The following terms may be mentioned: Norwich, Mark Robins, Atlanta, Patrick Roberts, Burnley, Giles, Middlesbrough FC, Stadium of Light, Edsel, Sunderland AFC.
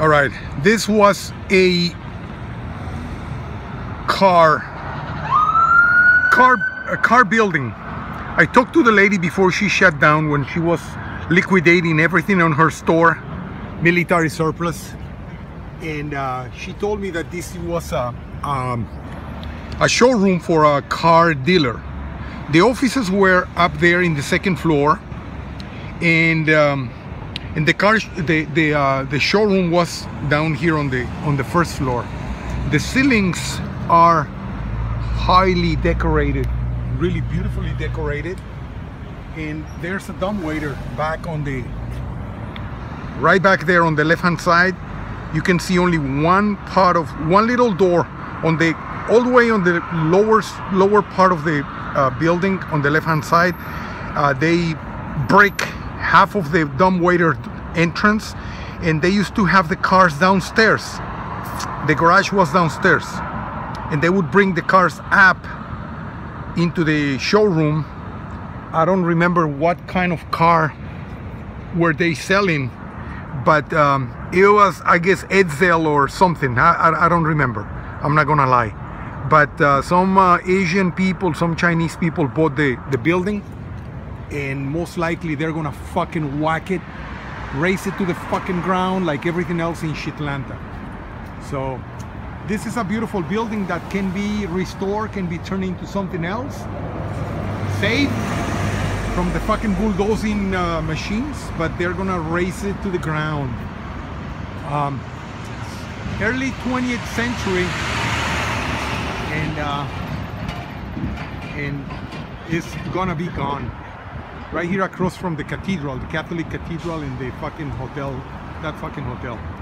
All right, this was a car building. I talked to the lady before she shut down, when she was liquidating everything on her store, military surplus, and she told me that this was a showroom for a car dealer. The offices were up there in the second floor, and the showroom was down here on the first floor. The ceilings are highly decorated, really beautifully decorated, and there's a dumbwaiter back on the right back there on the left hand side. You can see only one part of one little door on the all the way on the lower part of the building on the left hand side. They break half of the dumbwaiter entrance, and they used to have the cars downstairs. The garage was downstairs, and they would bring the cars up into the showroom. I don't remember what kind of car were they selling, but it was, I guess, Edsel or something. I don't remember, I'm not gonna lie, but some Asian people, some Chinese people bought the building, and most likely they're gonna fucking whack it, race it to the fucking ground like everything else in Shitlanta. So this is a beautiful building that can be restored, can be turned into something else, saved from the fucking bulldozing machines, but they're gonna race it to the ground. Early 20th century, and it's gonna be gone. Right here across from the cathedral, the Catholic cathedral, in the fucking hotel, that fucking hotel.